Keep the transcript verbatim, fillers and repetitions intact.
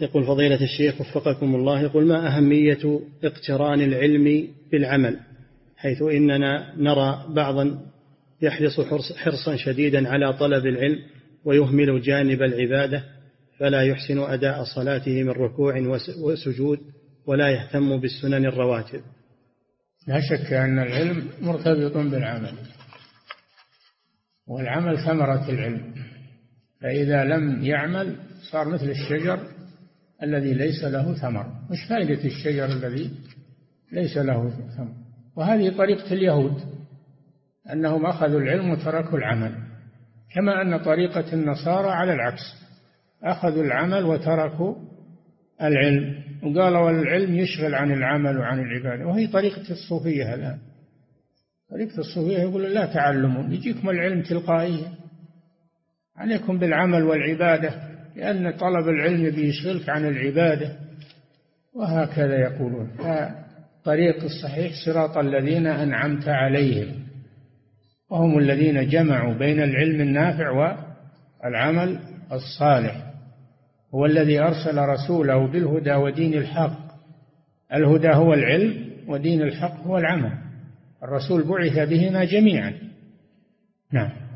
يقول فضيلة الشيخ وفقكم الله، يقول ما أهمية اقتران العلم بالعمل، حيث إننا نرى بعضا يحرص حرصا شديدا على طلب العلم ويهمل جانب العبادة، فلا يحسن أداء صلاته من ركوع وسجود ولا يهتم بالسنن الرواتب. لا شك أن العلم مرتبط بالعمل، والعمل ثمرة العلم، فإذا لم يعمل صار مثل الشجر الذي ليس له ثمر. مش فائدة الشجر الذي ليس له ثمر؟ وهذه طريقة اليهود، أنهم أخذوا العلم وتركوا العمل، كما أن طريقة النصارى على العكس، أخذوا العمل وتركوا العلم، وقالوا والعلم يشغل عن العمل وعن العبادة، وهي طريقة الصوفية الآن. طريقة الصوفية يقولون لا تعلموا، يجيكم العلم تلقائيا، عليكم بالعمل والعبادة، لأن طلب العلم بيشغلك عن العبادة، وهكذا يقولون. فطريق الصحيح صراط الذين أنعمت عليهم، وهم الذين جمعوا بين العلم النافع والعمل الصالح. هو الذي أرسل رسوله بالهدى ودين الحق. الهدى هو العلم، ودين الحق هو العمل. الرسول بعث بهما جميعا. نعم.